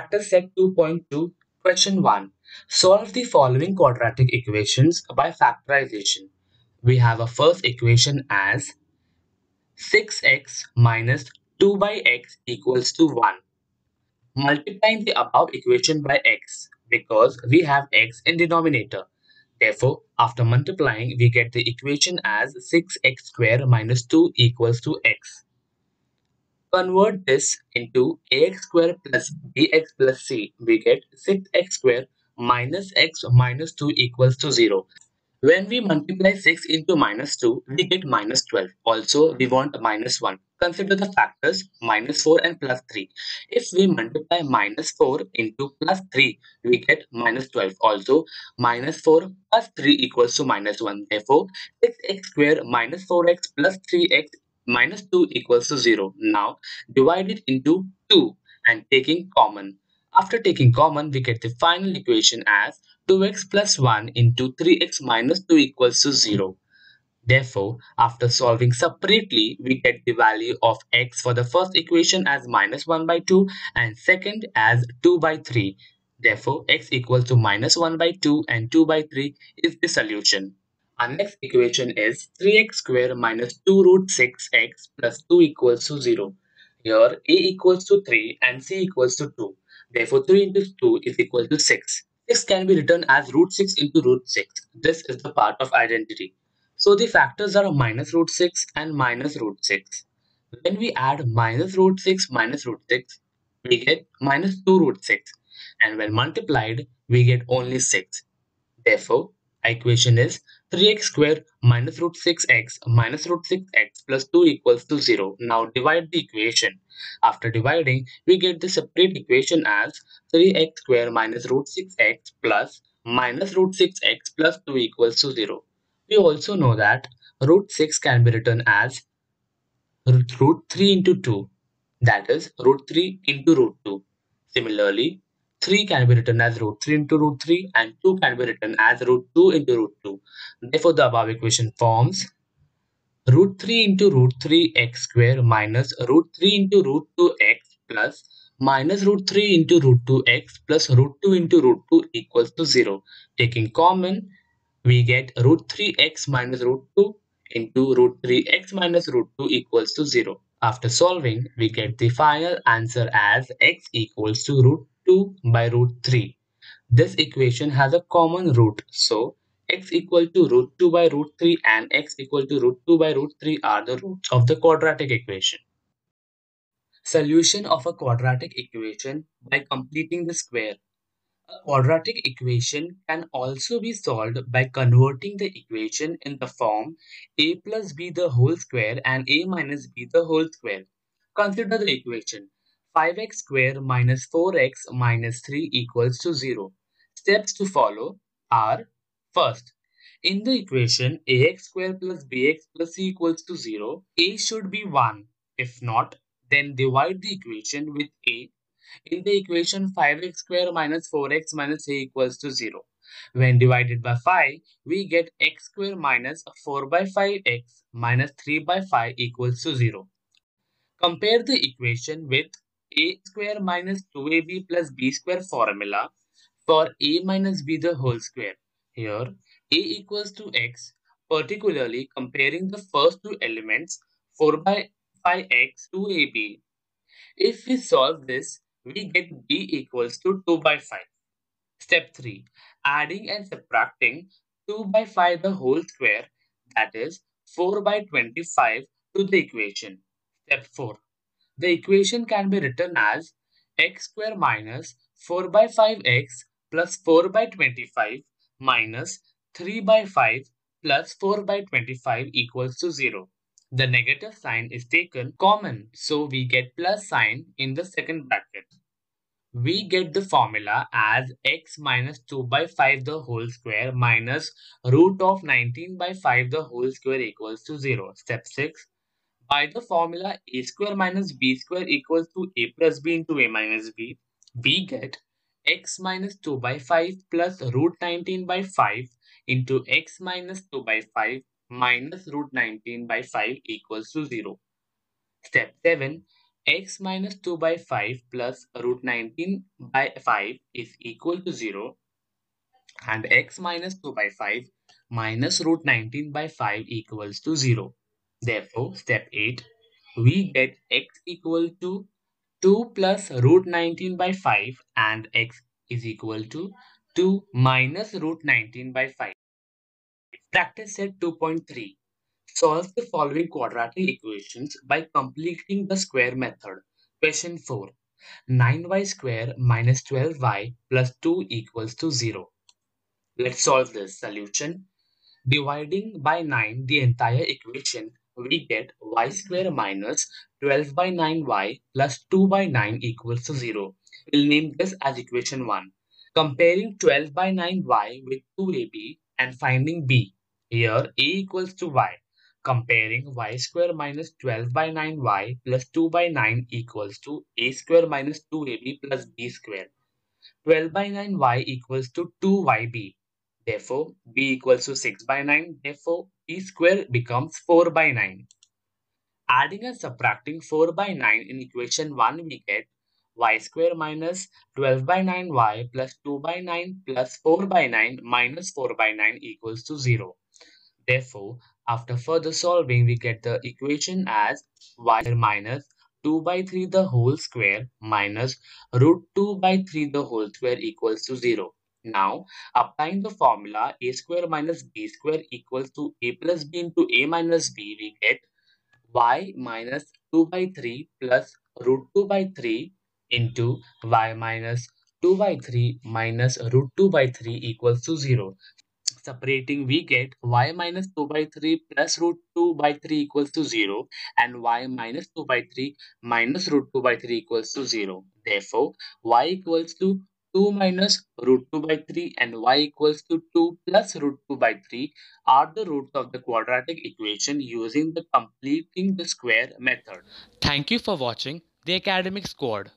Factor set 2.2, question 1. Solve the following quadratic equations by factorization. We have a first equation as 6x minus 2 by x equals to 1. Multiplying the above equation by x because we have x in denominator. Therefore, after multiplying, we get the equation as 6x square minus 2 equals to x. Convert this into ax square plus bx plus c. We get 6x square minus x minus 2 equals to 0. When we multiply 6 into minus 2, we get minus 12. Also, we want minus 1. Consider the factors minus 4 and plus 3. If we multiply minus 4 into plus 3, we get minus 12. Also, minus 4 plus 3 equals to minus 1. Therefore, 6x square minus 4x plus 3x minus 2 equals to 0. Now, divide it into 2 and taking common. After taking common, we get the final equation as 2x plus 1 into 3x minus 2 equals to 0. Therefore, after solving separately, we get the value of x for the first equation as minus 1 by 2 and second as 2 by 3. Therefore, x equals to minus 1 by 2 and 2 by 3 is the solution. Our next equation is 3x square minus 2 root 6x plus 2 equals to 0. Here, a equals to 3 and c equals to 2. Therefore, 3 into 2 is equal to 6. 6 can be written as root 6 into root 6. This is the part of identity. So, the factors are minus root 6 and minus root 6. When we add minus root 6, we get minus 2 root 6. And when multiplied, we get only 6. Therefore, equation is 3x square minus root 6x plus 2 equals to 0. Now divide the equation. After dividing, we get the separate equation as 3x square minus root 6x plus 2 equals to 0. We also know that root 6 can be written as root 3 into 2. That is root 3 into root 2. Similarly, 3 can be written as root 3 into root 3 and 2 can be written as root 2 into root 2. Therefore, the above equation forms root 3 into root 3x square minus root 3 into root 2x plus minus root 3 into root 2x plus root 2 into root 2 equals to 0. Taking common, we get root 3x minus root 2 into root 3x minus root 2 equals to 0. After solving, we get the final answer as x equals to root 2 by root 3. This equation has a common root, so x equal to root 2 by root 3 and x equal to root 2 by root 3 are the roots of the quadratic equation. Solution of a quadratic equation by completing the square. A quadratic equation can also be solved by converting the equation in the form a plus b the whole square and a minus b the whole square. Consider the equation. 5x square minus 4x minus 3 equals to 0. Steps to follow are, first, in the equation ax square plus bx plus c equals to 0, a should be 1. If not, then divide the equation with a. In the equation 5x square minus 4x minus a equals to 0. When divided by 5, we get x square minus 4 by 5x minus 3 by 5 equals to 0. Compare the equation with a square minus 2ab plus b square formula for a minus b the whole square. Here, a equals to x, particularly comparing the first two elements 4 by 5x, 2ab. If we solve this, we get b equals to 2 by 5. Step 3. Adding and subtracting 2 by 5 the whole square, that is 4 by 25 to the equation. Step 4. The equation can be written as x square minus 4 by 5x plus 4 by 25 minus 3 by 5 plus 4 by 25 equals to 0. The negative sign is taken common, so we get plus sign in the second bracket. We get the formula as x minus 2 by 5 the whole square minus root of 19 by 5 the whole square equals to 0. Step 6. By the formula a square minus b square equals to a plus b into a minus b, we get x minus 2 by 5 plus root 19 by 5 into x minus 2 by 5 minus root 19 by 5 equals to 0. Step 7. x minus 2 by 5 plus root 19 by 5 is equal to 0, and x minus 2 by 5 minus root 19 by 5 equals to 0. Therefore, step 8, we get x equal to 2 plus root 19 by 5 and x is equal to 2 minus root 19 by 5. Practice set 2.3. Solve the following quadratic equations by completing the square method. Question 4. 9y square minus 12y plus 2 equals to 0. Let's solve this solution. Dividing by 9 the entire equation, we get y square minus 12 by 9y plus 2 by 9 equals to 0. We'll name this as equation 1. Comparing 12 by 9y with 2ab and finding b. Here a equals to y. Comparing y square minus 12 by 9y plus 2 by 9 equals to a square minus 2ab plus b square. 12 by 9y equals to 2yb. Therefore, b equals to 6 by 9. Therefore, b square becomes 4 by 9. Adding and subtracting 4 by 9 in equation 1, we get y square minus 12 by 9y plus 2 by 9 plus 4 by 9 minus 4 by 9 equals to 0. Therefore, after further solving, we get the equation as y minus 2 by 3 the whole square minus root 2 by 3 the whole square equals to 0. Now, applying the formula a square minus b square equals to a plus b into a minus b, we get y minus 2 by 3 plus root 2 by 3 into y minus 2 by 3 minus root 2 by 3 equals to 0. Separating, we get y minus 2 by 3 plus root 2 by 3 equals to 0, and y minus 2 by 3 minus root 2 by 3 equals to 0. Therefore, y equals to 2 minus root 2 by 3 and y equals to 2 plus root 2 by 3 are the roots of the quadratic equation using the completing the square method. Thank you for watching The Academix Squad.